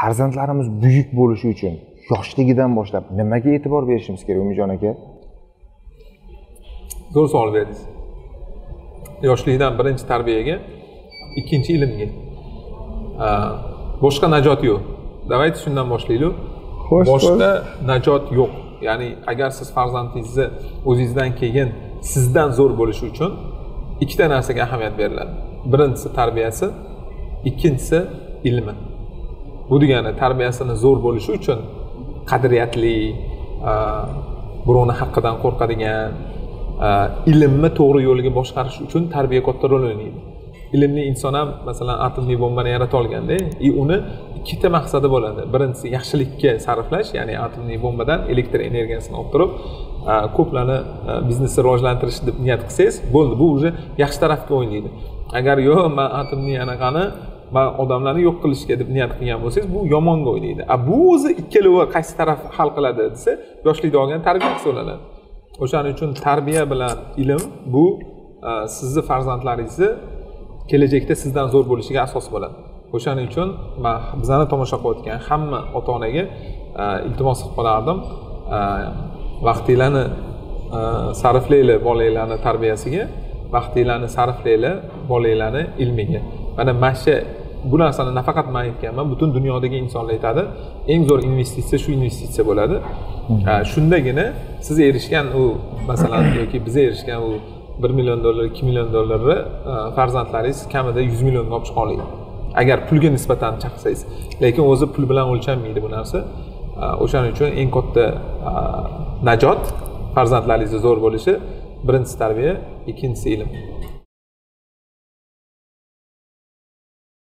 farzandlarimiz buyuk bo'lishi uchun yoshligidan boshlab nimaga e'tibor berishimiz kerak Umidjon aka? Zo'r savol berdingiz. Yoshlikdan birinchi tarbiyaga, ikkinchi ilmga. Boshqa najot yo'q. Davaydi shundan boshlaylik. Boshqa najot yo'q. Ya'ni agar siz farzandingizni o'zingizdan keyin sizdan zo'r bo'lishi uchun ikkita narsaga ahamiyat beriladi. Birinchisi tarbiyasi, ikkinchisi ilmi. Bu degani tarbiyasini zo'r bo'lishi uchun qadriyatli, birovni haqqidan qo'rqadigan, ilmni to'g'ri yo'lga boshqarish uchun tarbiya katta rol o'ynaydi. Ilmli inson ham masalan atomli bombani yarata olganda, uni ikkita maqsadi bo'ladi. Birinchisi yaxshilikka sarflash, ya'ni atomli bombadan elektr energiyasini olib turib, ko'plarni biznesni rivojlantirish deb niyat qilsangiz, bo'ldi, bu o'zi yaxshi tarafga o'ynaydi. Agar yo'q, men atomni anaqani odamlarni yo'q qilishga deb niyat qilgan bo'lsangiz, bu yomonga o'ynaydi. Bu o'zi ikkalovi qaysi taraf hal qiladi desa, yoshlikda olgan tarbiya hisoblanadi. O'shaning uchun tarbiya bilan ilm bu sizni farzandlaringizni kelajakda sizdan zo'r bo'lishiga asos bo'ladi. O'shaning uchun men bizani tomosha qilayotgan hamma ota-onaga iltimos qilib qolardim, vaqtinglarni sarflanglar bolalaringizni tarbiyasiga, vaqtinglarni sarflanglar bolalaringizni ilmiga. Mana masha bu narsani nafaqat men aytganman, butun dunyodagi insonlar aytadi, eng zo'r investitsiya shu investitsiya bo'ladi. Shundagina siz erishgan u masalan yoki biz erishgan u $1 million, $2 million farzandlaringiz kamida $100 millionga olib chiqa oladi. Agar pulga nisbatan chaqsangiz, lekin o'zi pul bilan o'lchanmaydi bu narsa. O'shaning uchun eng katta najot farzandlaringizni zo'r bo'lishi, birinchisi tarbiya, ikkinchisi ilm.